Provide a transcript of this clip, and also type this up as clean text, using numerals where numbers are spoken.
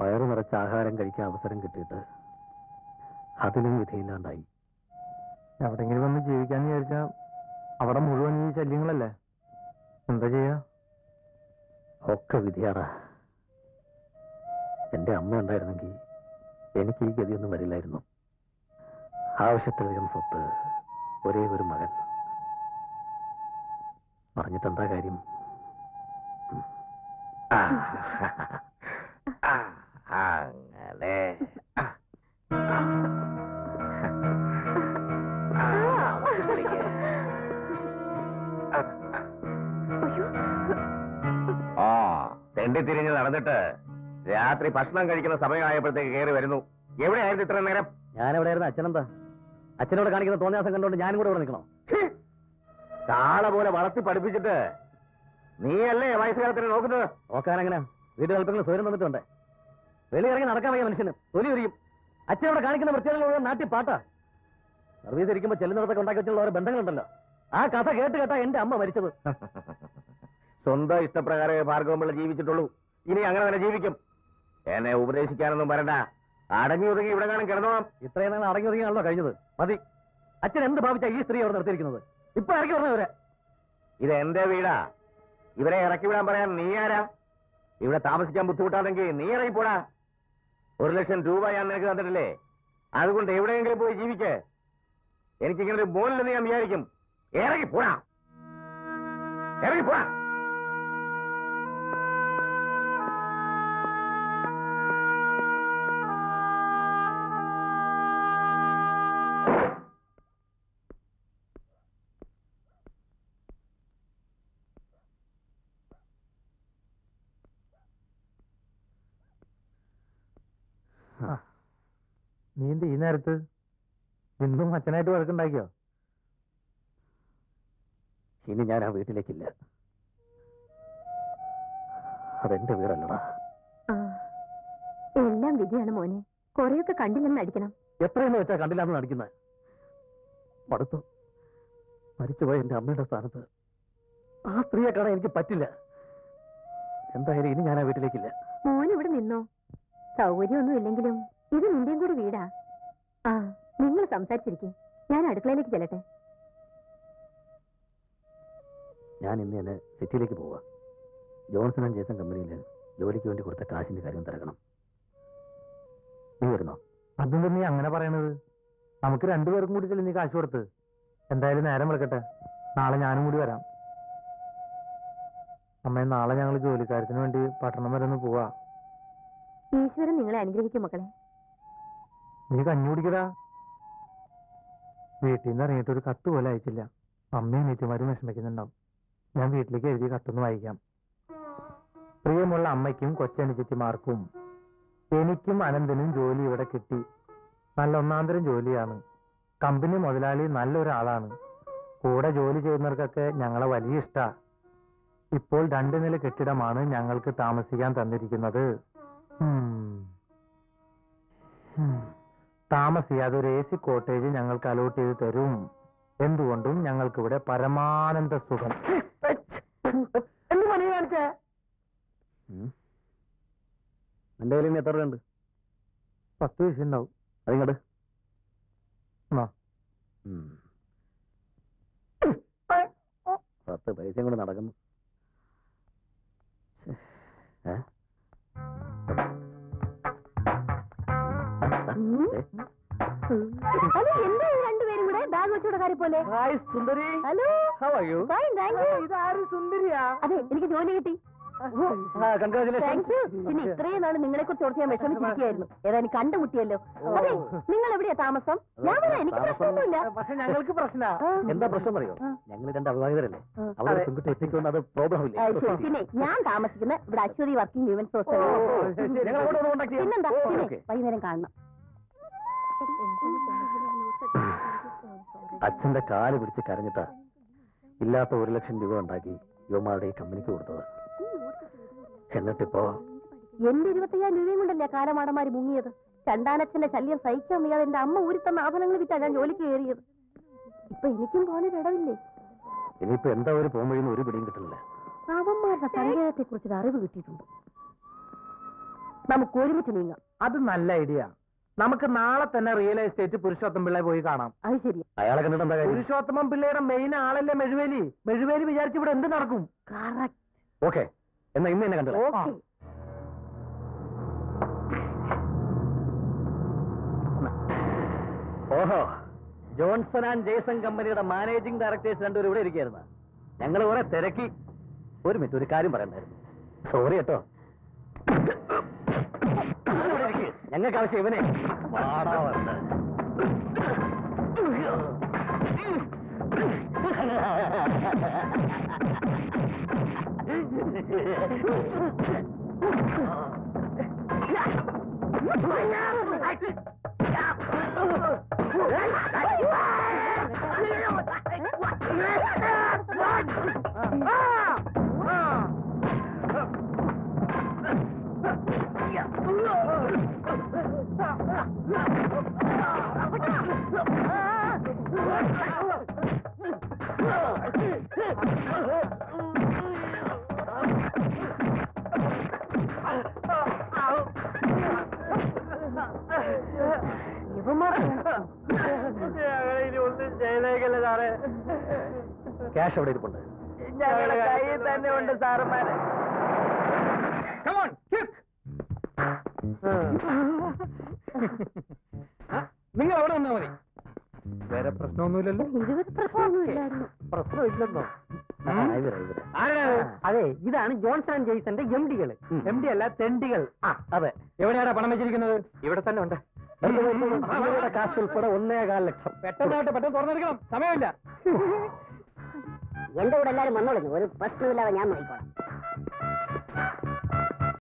വയറു നിറച്ച ആഹാരം കഴിക്കാൻ അവസരം കിട്ടിയിട്ട് അതിനും വിധയില്ലാണ്ടായി. എവിടെയെങ്കിലും വന്ന് ജീവിക്കാന്ന് വിചാരിച്ചാൽ അവിടെ മുഴുവൻ ഈ ശല്യങ്ങളല്ലേ, എന്താ ചെയ്യാ? ഒക്കെ വിധിയാറാ. എൻ്റെ അമ്മ ഉണ്ടായിരുന്നെങ്കിൽ എനിക്ക് ഈ ഗതിയൊന്നും വരില്ലായിരുന്നു. ആവശ്യത്തിലധികം സ്വത്ത്, ഒരേ ഒരു മകൻ. പറഞ്ഞിട്ടെന്താ കാര്യം? അങ്ങനെ ആ തെണ്ടി തിരിഞ്ഞ് നടന്നിട്ട് രാത്രി ഭക്ഷണം കഴിക്കുന്ന സമയമായപ്പോഴത്തേക്ക് കയറി വരുന്നു. എവിടെയായിരുന്നു ഇത്ര നേരം? ഞാൻ എവിടെയായിരുന്നു? അച്ഛനെന്താ അച്ഛനോട് കാണിക്കുന്ന തോന്നിയാസം കണ്ടുകൊണ്ട് ഞാനും കൂടെ ഇവിടെ നിൽക്കണോ? താളെ പോലെ വളർത്തി പഠിപ്പിച്ചിട്ട് നീയല്ലേ വയസ്സുകാലത്തിന് നോക്കുന്നത്? നോക്കാൻ എങ്ങനെ വീട്ടിൽ അല്പങ്ങൾ സ്വയം തന്നിട്ടുണ്ട്. വെളിയിറങ്ങി നടക്കാൻ വയ്യ മനുഷ്യന്, തൊലി ഉരിയും. അച്ഛനോട് കാണിക്കുന്ന പ്രത്യേകതകൾ നാട്ടിൽ പാട്ടാ. സർവീസ് ഇരിക്കുമ്പോൾ ചെല്ലുന്നിടത്തൊക്കെ ഉണ്ടാക്കി വെച്ചുള്ള ഓരോ ബന്ധങ്ങളുണ്ടല്ലോ, ആ കഥ കേട്ട് കേട്ടാ എന്റെ അമ്മ മരിച്ചത്. സ്വന്തം ഇഷ്ടപ്രകാരമേ ഭാർഗവമ്പിള്ള ജീവിച്ചിട്ടുള്ളൂ, ഇനി അങ്ങനെ തന്നെ ജീവിക്കും. എന്നെ ഉപദേശിക്കാനൊന്നും വരണ്ട, അടങ്ങി ഒതുങ്ങി ഇവിടെ കാണാൻ കിടന്നോളാം. ഇത്രയും നാൾ അടങ്ങി ഒതുങ്ങിയാണല്ലോ കഴിഞ്ഞത്, മതി. അച്ഛൻ എന്ത് ഭാവിച്ചാ ഈ സ്ത്രീ അവിടെ നിർത്തിയിരിക്കുന്നത്? ഇപ്പൊ ഇറക്കി പറഞ്ഞവരെ. ഇത് എന്റെ വീടാ, ഇവരെ ഇറക്കി വിടാൻ പറയാൻ നീ ആരാ? ഇവിടെ താമസിക്കാൻ ബുദ്ധിമുട്ടാണെങ്കിൽ നീ ഇറങ്ങിപ്പോടാ. 1,00,000 രൂപ ഞാൻ നിനക്ക് തന്നിട്ടില്ലേ, അതുകൊണ്ട് എവിടെയെങ്കിലും പോയി ജീവിക്കേ. എനിക്കിങ്ങനെ ഒരു മോനില്ലെന്ന് ഞാൻ വിചാരിക്കും. ഇറങ്ങിപ്പോടാ, ഇറങ്ങിപ്പോടാ. നീ എന്ത് ഈ നേരത്ത് ഇന്നും അച്ഛനായിട്ട് വഴക്കുണ്ടാക്കിയോ? ഇനി ഞാൻ ആ വീട്ടിലേക്കില്ല. അതെന്റെ വീടല്ലടാ. എല്ലാം വിധിയാണ് മോനെ. കൊറേയൊക്കെ കണ്ടില്ലെന്ന് അടിക്കണം. എത്രയെന്ന് വെച്ചാ കണ്ടില്ലാന്ന് നടിക്കുന്നത്? മടുത്തു. മരിച്ചുപോയ എന്റെ അമ്മയുടെ സ്ഥാനത്ത് ആ സ്ത്രീയെ കാണാൻ എനിക്ക് പറ്റില്ല. എന്തായാലും ഇനി ഞാൻ ആ വീട്ടിലേക്കില്ല. മോൻ ഇവിടെ നിന്നോ? സൗകര്യമൊന്നും ഇല്ലെങ്കിലും ഇത് നിന്റെയും കൂടി വീടാ. ആ നിങ്ങൾ സംസാരിച്ചിരിക്കേ, ഞാൻ അടുക്കളയിലേക്ക് ചെല്ലട്ടെ. ഞാൻ ഇന്ന് തന്നെ സിറ്റിയിലേക്ക് പോവാ. ജോൺസൺ ആൻഡ് ജേസൺ കമ്പനിയിൽ ജോലിക്ക് വേണ്ടി കൊടുത്ത കാശിന്റെ കാര്യം തിരക്കണം. നീ വരുന്നോ? അതുകൊണ്ട് നീ അങ്ങനെ പറയണത്. നമുക്ക് രണ്ടുപേർക്കും കൂടി ചെല്ലു നീ കാശ് കൊടുത്ത്. എന്തായാലും നേരം വെളുക്കട്ടെ, നാളെ ഞാനും കൂടി വരാം. അമ്മേ, നാളെ ഞങ്ങൾ ജോലിക്കാര്യത്തിന് വേണ്ടി പട്ടണം വരെ ഒന്ന് പോവാ. ഈശ്വരൻ നിങ്ങളെ അനുഗ്രഹിക്കും മക്കളെ. നീ കഞ്ഞുടിക്കടാ. വീട്ടിൽ നിന്ന് ഇറങ്ങിയിട്ട് ഒരു കത്ത് പോലെ അയച്ചില്ല. അമ്മയും നീറ്റുമാരും വിഷമിക്കുന്നുണ്ടാവും. ഞാൻ വീട്ടിലേക്ക് എഴുതിയ കത്തൊന്ന് വായിക്കാം. പ്രിയമുള്ള അമ്മയ്ക്കും കൊച്ചനുജത്തിമാർക്കും, എനിക്കും അനന്തനും ജോലി ഇവിടെ കിട്ടി. നല്ല ഒന്നാന്തരം ജോലിയാണ്. കമ്പനി മുതലാളി നല്ലൊരാളാണ്. കൂടെ ജോലി ചെയ്യുന്നവർക്കൊക്കെ ഞങ്ങളെ വലിയ ഇഷ്ടമാണ്. ഇപ്പോൾ 2 നില കെട്ടിടമാണ് ഞങ്ങൾക്ക് താമസിക്കാൻ തന്നിരിക്കുന്നത്. താമസിയാതെ ഒരു AC കോട്ടേജ് ഞങ്ങൾക്ക് അലോട്ട് ചെയ്ത് തരും. എന്തുകൊണ്ടും ഞങ്ങൾക്കിവിടെ പരമാനന്ദ സുഖം. എന്റെ കയ്യിൽ എത്ര രൂപ ഉണ്ട്? 10 പൈസ ഉണ്ടാവും. അതിങ്ങോട്ട് പത്ത് പൈസയും കൂടെ നടക്കുന്നു. എനിക്ക് ജോലി കിട്ടി. പിന്നെ ഇത്രയും നാള് നിങ്ങളെ കുറിച്ച് ഓർത്ത് ഞാൻ വിഷമിച്ചിരിക്കുകയായിരുന്നു. ഏതായാലും കണ്ടുമുട്ടിയല്ലോ. അതെ, നിങ്ങൾ എവിടെയാ താമസം? എനിക്ക് പ്രശ്നമൊന്നുമില്ല. പക്ഷെ ഞങ്ങൾക്ക് പ്രശ്നമാ. എന്താ പ്രശ്നം അറിയോ? ഞങ്ങൾ രണ്ട് അഭിഭാഷകരല്ലേ, അവിടെ അത് പ്രോബ്ലം ഇല്ല. പിന്നെ ഞാൻ താമസിക്കുന്ന ഇവിടെ അശ്വതി വർക്കിംഗ് വിമൻസ് ഹോസ്റ്റൽ. പിന്നെന്താ, വൈകുന്നേരം കാണണം. അച്ഛന്റെ കാല് പിടിച്ച് കരഞ്ഞിട്ടാ ഇല്ലാത്ത 1,00,000 രൂപ ഉണ്ടാക്കി യുവമാരുടെ ഈ കമ്പനിക്ക് കൊടുത്തത്. എന്നിട്ടിപ്പോ എന്റെ 25,000 രൂപയും കൊണ്ടല്ലേ കാലമാടന്മാര് മുങ്ങിയത്. ചണ്ടാനച്ഛന്റെ ശല്യം സഹിക്കാൻ വയ്യാതെ എന്റെ അമ്മ ഊരിത്തന്ന ആഭരണങ്ങൾ വിറ്റാ ഞാൻ ജോലിക്ക് കയറിയത്. ഇപ്പൊ എനിക്കും പോകാനൊരിടവില്ലേ. ഇനിയിപ്പോ എന്താ ഒരു പോകുമ്പോഴേന്ന് ഒരു പിടിയും കിട്ടുന്നില്ല. അവന്മാരുടെ സംഗീതത്തെ കുറിച്ചൊരു അറിവ് കിട്ടിയിട്ടുണ്ട്. നമുക്ക് ഒരുമിച്ച് നീങ്ങാം. അത് നല്ല ഐഡിയ. നമുക്ക് നാളെ തന്നെ റിയൽ എസ്റ്റേറ്റ് പുരുഷോത്തമൻ പിള്ളയെ പോയി കാണാം. അത് ശരി. അയാളെ കണ്ടിട്ട് പുരുഷോത്തമൻ പിള്ളയുടെ മെയിൻ ആളല്ലേ മെഴുവേലി. മെഴുവേലി വിചാരിച്ച് ഇവിടെ എന്ത് നടക്കും. ഓക്കെ, എന്നാ ഇന്ന് തന്നെ കണ്ടു. ഓക്കെ, ഓഹോ, ജോൺസൺ ആൻഡ് ജേസൺ കമ്പനിയുടെ മാനേജിംഗ് ഡയറക്ടേഴ്സ് രണ്ടുപേരും ഇവിടെ ഇരിക്കുകയായിരുന്നു. ഞങ്ങൾ കുറെ തിരക്കി. ഒരു മിനിറ്റ്, ഒരു കാര്യം പറയണ്ടായിരുന്നു. സോറി കേട്ടോ, ഞങ്ങൾക്ക് ആവശ്യം ഇവനെ. ഒന്നും ചെയ്തേക്കല്ലേ സാറേ. ക്യാഷ് അവിടെ ഇരിപ്പുണ്ട്, ഞങ്ങളുടെ കയ്യിൽ തന്നെ ഉണ്ട് സാറന്മാരെ. നിങ്ങൾ അവിടെ വന്നാ മതി, വേറെ പ്രശ്നമൊന്നുമില്ലല്ലോ. പ്രശ്നമില്ലെന്നോ? അതെ, ഇതാണ് ജോൺസൺ ആൻഡ് ജേസന്റെ എംഡികൾ. എംഡി അല്ല, തെണ്ടികൾ. അതെ. എവിടെയാണ് പണം വെച്ചിരിക്കുന്നത്? ഇവിടെ തന്നെ ഉണ്ട്. കാശ് ഉൾപ്പെടെ 1.25 ലക്ഷം. പെട്ടെന്നായിട്ട്, പെട്ടെന്ന് തുറന്നെടുക്കണം, സമയമില്ല. എന്റെ കൂടെ എല്ലാവരും വന്നോളൂ, ഒരു പ്രശ്നമില്ലാതെ ഞാൻ നോക്കിക്കോളാം.